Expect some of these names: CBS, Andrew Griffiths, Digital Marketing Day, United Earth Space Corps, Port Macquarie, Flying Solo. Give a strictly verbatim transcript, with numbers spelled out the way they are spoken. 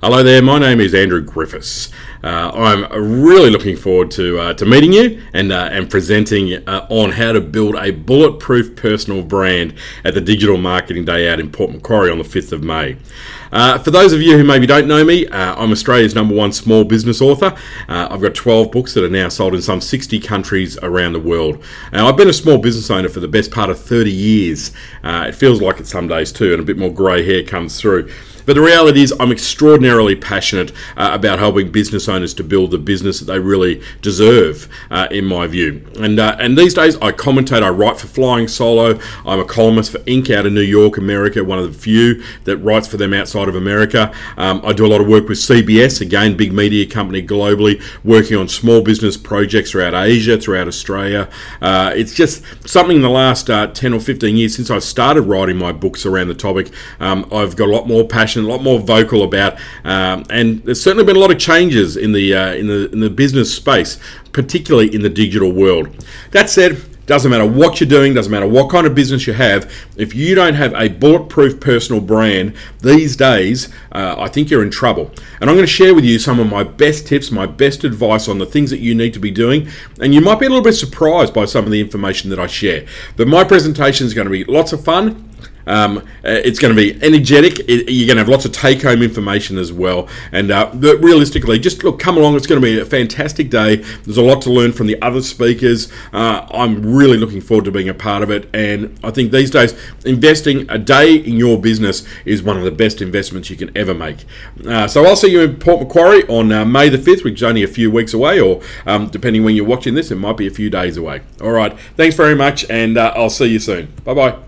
Hello there, my name is Andrew Griffiths. Uh, I'm really looking forward to uh, to meeting you and uh, and presenting uh, on how to build a bulletproof personal brand at the Digital Marketing Day out in Port Macquarie on the fifth of May. Uh, for those of you who maybe don't know me, uh, I'm Australia's number one small business author. Uh, I've got twelve books that are now sold in some sixty countries around the world. Now, I've been a small business owner for the best part of thirty years. Uh, it feels like it some days too, and a bit more grey hair comes through. But the reality is I'm extraordinarily passionate uh, about helping business owners to build the business that they really deserve, uh, in my view. And uh, and these days I commentate, I write for Flying Solo, I'm a columnist for Incorporated out of New York, America, one of the few that writes for them outside of America. Um, I do a lot of work with C B S, again, big media company globally, working on small business projects throughout Asia, throughout Australia. Uh, it's just something in the last uh, ten or fifteen years since I started writing my books around the topic, um, I've got a lot more passion, a lot more vocal about, um, and there's certainly been a lot of changes in the uh, in the in the business space, particularly in the digital world. That said, doesn't matter what you're doing, doesn't matter what kind of business you have, if you don't have a bulletproof personal brand these days, uh, I think you're in trouble. And I'm going to share with you some of my best tips, my best advice on the things that you need to be doing. And you might be a little bit surprised by some of the information that I share. But my presentation is going to be lots of fun. Um, it's going to be energetic. It, you're going to have lots of take-home information as well. And uh, realistically, just look, come along. It's going to be a fantastic day. There's a lot to learn from the other speakers. Uh, I'm really looking forward to being a part of it. And I think these days, investing a day in your business is one of the best investments you can ever make. Uh, so I'll see you in Port Macquarie on uh, May the fifth, which is only a few weeks away, or um, depending when you're watching this, it might be a few days away. All right. Thanks very much, and uh, I'll see you soon. Bye-bye.